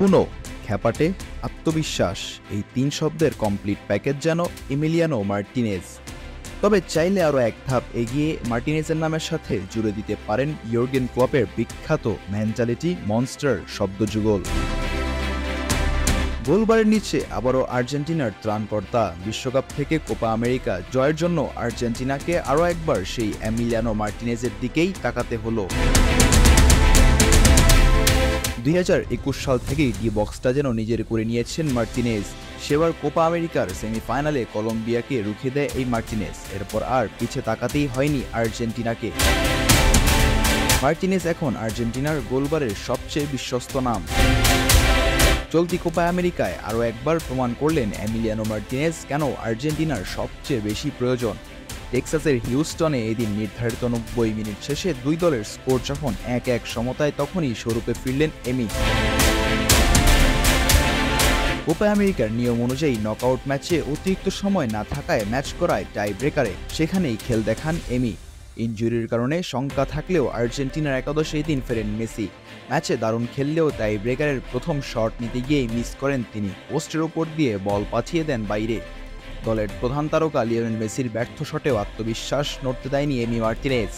পুনো, খ্যাপাটে, আত্মবিশ্বাস, এই তিন শব্দের কমপ্লিট প্যাকেজ যেন এমিলিয়ানো মার্টিনেজ। তবে চাইলে আরও এক ধাপ এগিয়ে মার্টিনেজের নামের সাথে জুড়ে দিতে পারেন ইয়র্গেন ক্লপের বিখ্যাত মেন্টালিটি মনস্টার শব্দযুগল। গোলবারের নিচে আবারও আর্জেন্টিনার ত্রাণকর্তা, বিশ্বকাপ থেকে কোপা আমেরিকা জয়ের জন্য আর্জেন্টিনাকে আরও একবার সেই এমিলিয়ানো মার্টিনেজের দিকেই তাকাতে হলো। ২০২১ সাল থেকেই ডি বক্সটা যেন নিজের করে নিয়েছেন মার্টিনেজ। সেবার কোপা আমেরিকার সেমিফাইনালে কলম্বিয়াকে রুখে দেয় এই মার্টিনেজ, এরপর আর পিছে তাকাতেই হয়নি আর্জেন্টিনাকে। মার্টিনেজ এখন আর্জেন্টিনার গোলবারের সবচেয়ে বিশ্বস্ত নাম। চলতি কোপা আমেরিকায় আরও একবার প্রমাণ করলেন এমিলিয়ানো মার্টিনেজ কেন আর্জেন্টিনার সবচেয়ে বেশি প্রয়োজন। টেক্সাসের হিউস্টনে এদিন নির্ধারিত ৯০ মিনিট শেষে দুই দলের স্কোর যখন ১-১ সমতায়, তখনই স্বরূপে ফিরলেন এমি। কোপা আমেরিকার নিয়ম অনুযায়ী নকআউট ম্যাচে অতিরিক্ত সময় না থাকায় ম্যাচ করায় টাই ব্রেকারে, সেখানেই খেল দেখান এমি। ইনজুরির কারণে শঙ্কা থাকলেও আর্জেন্টিনার একাদশে এদিন ফেরেন মেসি। ম্যাচে দারুণ খেললেও টাই ব্রেকারের প্রথম শট নিতে গিয়েই মিস করেন তিনি, পোস্টের ওপর দিয়ে বল পাঠিয়ে দেন বাইরে। দলের প্রধান তারকা লিওনেল মেসির ব্যর্থ শটেও আত্মবিশ্বাস নড়তে দেয়নি এমি মার্টিনেজ।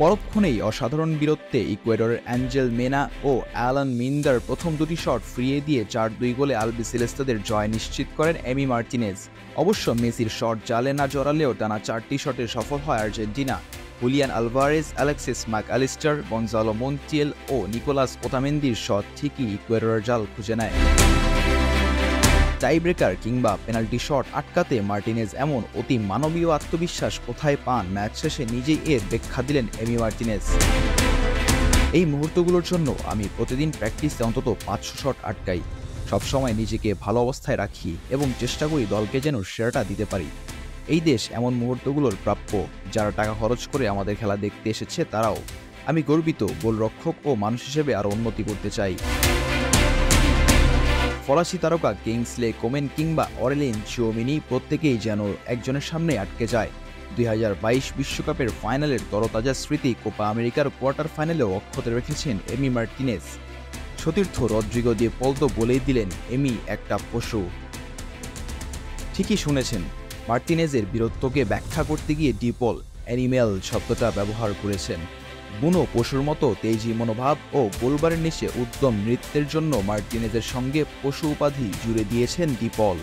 পরক্ষণেই অসাধারণ বীরত্বে ইকুয়েডরের অ্যাঞ্জেল মেনা ও অ্যালান মিন্দার প্রথম দুটি শট ফিরিয়ে দিয়ে ৪-২ গোলে আলবি সেলেস্তাদের জয় নিশ্চিত করেন এমি মার্টিনেজ। অবশ্য মেসির শট জালে না জড়ালেও টানা ৪টি শটে সফল হয় Argentina. Julian Alvarez, Alexis Mac Allister, Gonzalo Montiel ও নিকোলাস ওতামেন্দির শট ঠিকই ইকুয়েডরের জাল খুঁজে নেয়। টাই ব্রেকার কিংবা পেনাল্টি শট আটকাতে মার্টিনেজ এমন অতি মানবীয় আত্মবিশ্বাস কোথায় পান, ম্যাচ শেষে নিজেই এর ব্যাখ্যা দিলেন এমি মার্টিনেজ। এই মুহূর্তগুলোর জন্য আমি প্রতিদিন প্র্যাকটিসে অন্তত ৫০০ শট আটকাই, সবসময় নিজেকে ভালো অবস্থায় রাখি এবং চেষ্টা করি দলকে যেন সেরাটা দিতে পারি। এই দেশ এমন মুহূর্তগুলোর প্রাপ্য, যারা টাকা খরচ করে আমাদের খেলা দেখতে এসেছে তারাও। আমি গর্বিত, গোলরক্ষক ও মানুষ হিসেবে আরও উন্নতি করতে চাই। ফরাসি তারকা কিংসলে কোমেন কিংবা অরেলিন চৌমিনি প্রত্যেকেই যেন একজনের সামনে আটকে যায়। ২০২২ বিশ্বকাপের ফাইনালের তরতাজা স্মৃতি কোপা আমেরিকার কোয়ার্টার ফাইনালেও অক্ষত রেখেছেন এমি মার্টিনেজ। সতীর্থ রদ্রিগো দে পল তো বলেই দিলেন, এমি একটা পশু। ঠিকই শুনেছেন, মার্টিনেজের বীরত্বকে ব্যাখ্যা করতে গিয়ে ডি পল অ্যানিমেল শব্দটা ব্যবহার করেছেন। বুনো পশুর মতো তেজি মনোভাব ও গোলবারের নিচে উদ্যম নৃত্যের জন্য মার্টিনেজের সঙ্গে পশু উপাধি জুড়ে দিয়েছেন ডি পল।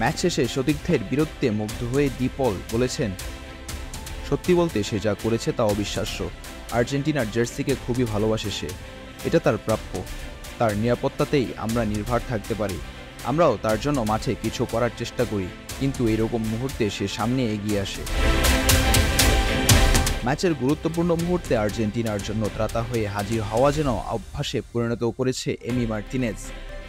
ম্যাচ শেষে সতীর্থের বীরত্বে মুগ্ধ হয়ে ডি পল বলেছেন, সত্যি বলতে সে যা করেছে তা অবিশ্বাস্য। আর্জেন্টিনার জার্সিকে খুবই ভালোবাসে সে, এটা তার প্রাপ্য। তার নিরাপত্তাতেই আমরা নির্ভর থাকতে পারি। আমরাও তার জন্য মাঠে কিছু করার চেষ্টা করি, কিন্তু এরকম মুহূর্তে সে সামনে এগিয়ে আসে। ম্যাচের গুরুত্বপূর্ণ মুহূর্তে আর্জেন্টিনার জন্য ত্রাতা হয়ে হাজির হওয়া যেন অভ্যাসে পরিণত করেছে এমি মার্টিনেজ।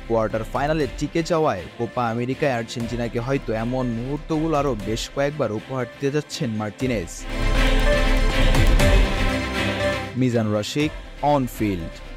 কোয়ার্টার ফাইনালে টিকে যাওয়ায় কোপা আমেরিকায় আর্জেন্টিনাকে হয়তো এমন মুহূর্তগুলো আরও বেশ কয়েকবার উপহার দিতে যাচ্ছেন Martinez. Mizan Ashiq, on field.